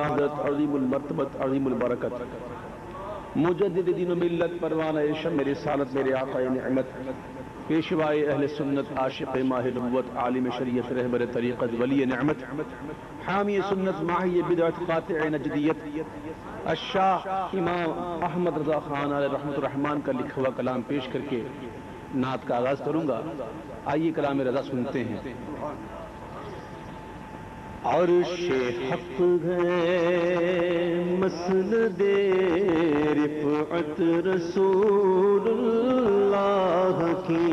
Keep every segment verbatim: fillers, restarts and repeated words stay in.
अज़ीमुलमरतबत अज़ीमुलबरकत मुजद्दिद दीन मिल्लत परवाना शम मेरे सालत मेरे आक़ाए नेमत पेशवाए अहले सुन्नत आशिक़े माहे नबुव्वत आलिम शरीयत रहबर तरीक़त वली नेमत हामी सुन्नत माही बिदअत क़ातिअ नजदियत अशाह इमाम अहमद रज़ा ख़ान अलैहि रहमतुर रहमान का लिखा हुआ कलाम पेश करके नात का आगाज़ करूँगा। आइए कलाम रज़ा सुनते हैं। अर्श ए हक़ है मसनदे रिफ़अत रसूलुल्लाह की,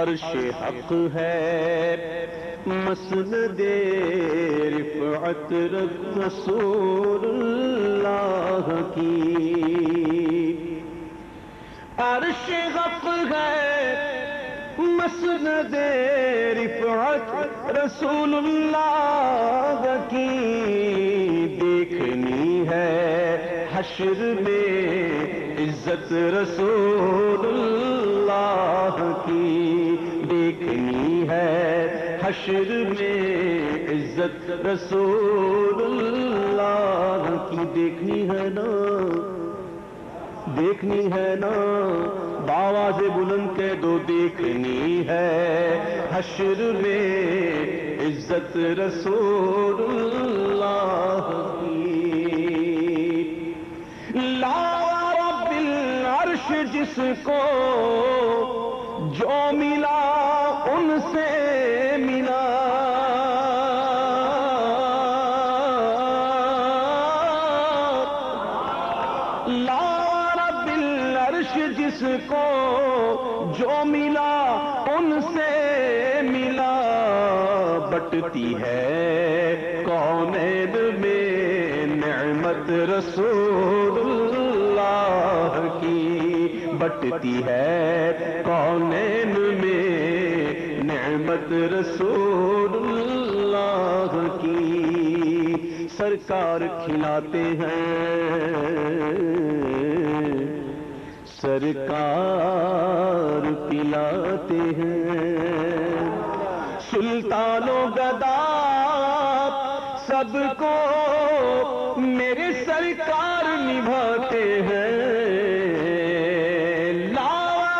अर्श ए हक़ है मसनदे रिफ़अत रसूलुल्लाह की, अर्श ए हक़ है मसनदे रिफ़अत रसूलुल्लाह की, देखनी है हश्र में इज्जत रसूलुल्लाह की, देखनी है हश्र में इज्जत रसूलुल्लाह की, देखनी है ना देखनी है ना आवाज़े बुलंद कह दो देखनी है हश्र में इज्जत रसूलुल्लाह की। ला रब्बिल अर्श जिसको जो मिला उनसे मिला, ला जिसको जो मिला उनसे मिला, बटती है कौनेन में नेमत रसूलुल्लाह की, बटती है कौनेन में नेमत रसूलुल्लाह की, सरकार खिलाते हैं सरकार पिलाते हैं, सुल्तानों गदा सबको मेरे सरकार निभाते हैं। ला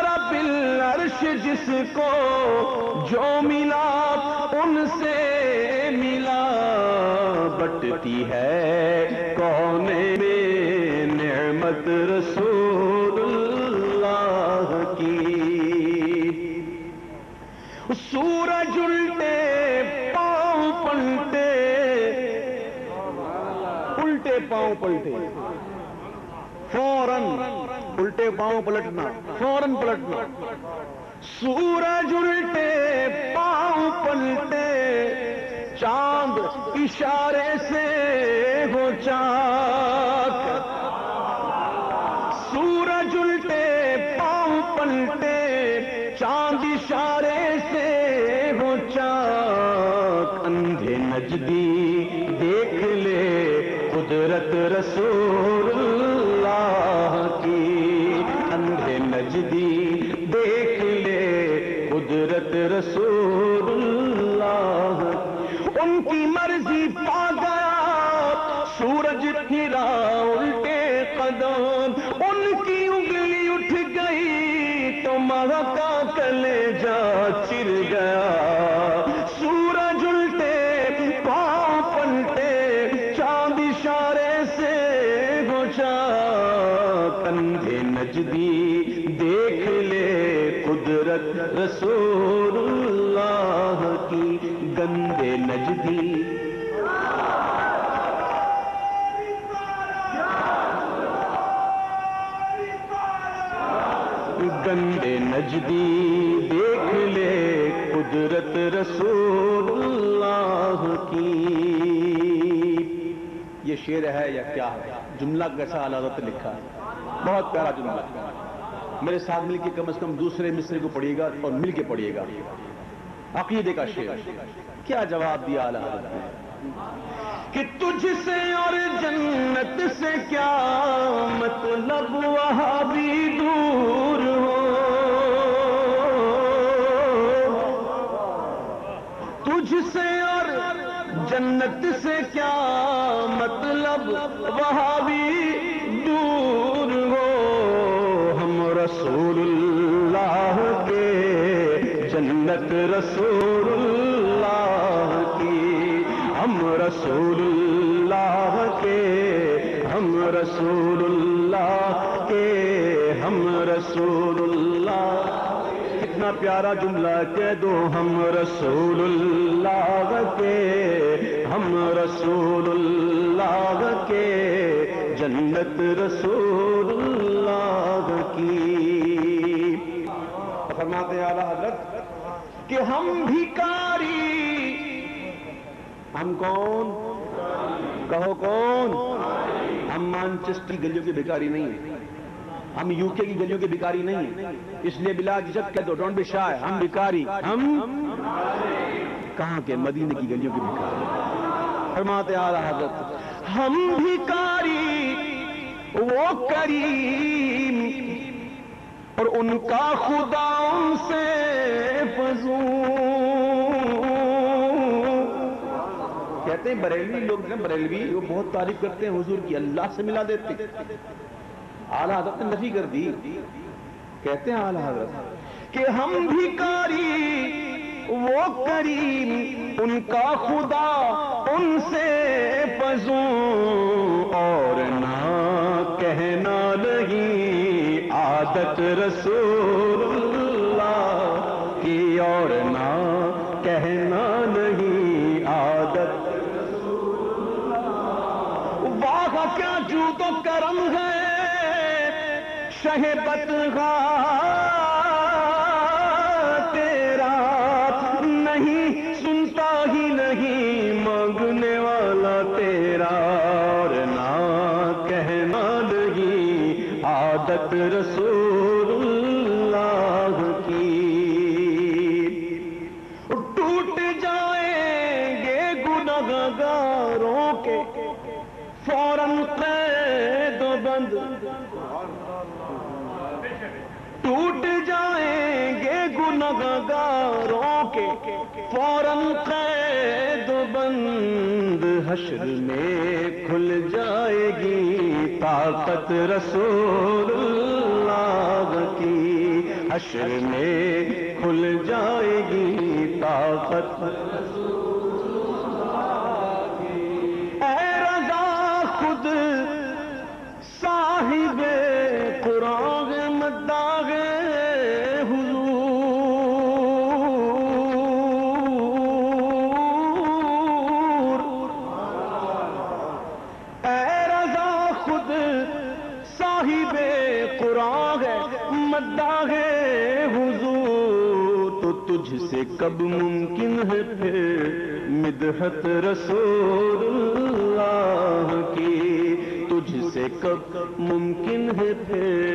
रब्बिल अर्श जिसको जो मिला उनसे मिला, बटती है कौने में नेमत रसूल की, सूरज उल्टे पांव पलटे उल्टे पांव पलटे, फौरन उल्टे पांव पलटना फौरन पलटना, सूरज उल्टे पांव पलटे, चांद इशारे से हो चाक, सूरज उल्टे पलटे चांद इशारे से हो चाक, अंधे नजदी देख ले कुदरत रसूलुल्लाह की, अंधे नजदी देख ले कुदरत रसूलुल्लाह, उनकी मर्जी पा गया सूरज फिरा उल्टे कदम, उनकी उंगली उठ गई महका कलेजा चिर गया, सूरज उल्टे पांव पलटे चांद इशारे से गुजा, कंधे नजदी देख ले कुदरत रसूलुल्लाह की, गंदे नजदी गंदे नजदी देख ले कुदरत रसूलुल्लाह की। ये शेर है या क्या है, जुमला कैसा अलावत लिखा है, बहुत प्यारा जुमला। मेरे साथ मिलके कम से कम दूसरे मिसरे को पढ़िएगा और मिलके पढ़िएगा। अकीदे का शेर, क्या जवाब दिया अलावत ने कि तुझसे और जन्नत से क्या मतलब वहाँ भी दूर हो, तुझसे और जन्नत से क्या मतलब वहाँ भी दूर हो, हम रसूलुल्लाह के जन्नत रसूलुल्लाह की, हम रसूलुल्लाह के, हम रसूलुल्लाह के, हम रसूलुल्लाह। कितना प्यारा जुमला कह दो, हम रसूलुल्लाह के, हम रसूलुल्लाह के, जन्नत रसूलुल्लाह की। फरमाते आला हजरत कि हम भिखारी, हम कौन कहो कौन, हम मैनचेस्टर की गलियों के भिखारी नहीं है, हम यूके की गलियों के भिखारी नहीं है, इसलिए बिला झिझक कह दो, डोंट बी शाय, हम भिखारी, हम कहाँ के, मदीने की गलियों के भिखारी। फरमाते आला हजरत हम भिखारी वो करीम और उनका खुदा उनसे फजूल। कहते हैं बरेलवी लोग ना, बरेलवी वो बहुत तारीफ करते हैं हुजूर की, अल्लाह से मिला देते, आला हजरत ने नफी कर दी। कहते हैं आला हजरत कि हम भिखारी वो करीम उनका खुदा उनसे फजू, और ना कहना नहीं आदत रसूलुल्लाह की, और ना कहना नहीं आदत रसूलुल्लाह। वाह क्या जूदो करम है बतगा तेरा, नहीं सुनता ही नहीं मांगने वाला तेरा, और ना कहना लगी आदत रसूलुल्लाह की। टूट जाएंगे गुनहगारों के फौरन कैद बंद, टूट जाएंगे गुनहगारों के फौरन कैद बंद, हश्र में खुल जाएगी ताकत रसूलुल्लाह की, हश्र में खुल जाएगी ताकत रसूलुल्लाह की। ऐ रज़ा खुद साहिबे कुरान दागे हुजूर, ऐ रज़ा खुद साहिबे कुरान है मद्दागे हुजूर, तो तुझसे कब मुमकिन है फिर मिदहत रसूलुल्लाह की, तुझसे कब मुमकिन है फिर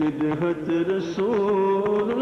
मिदहत रसूल।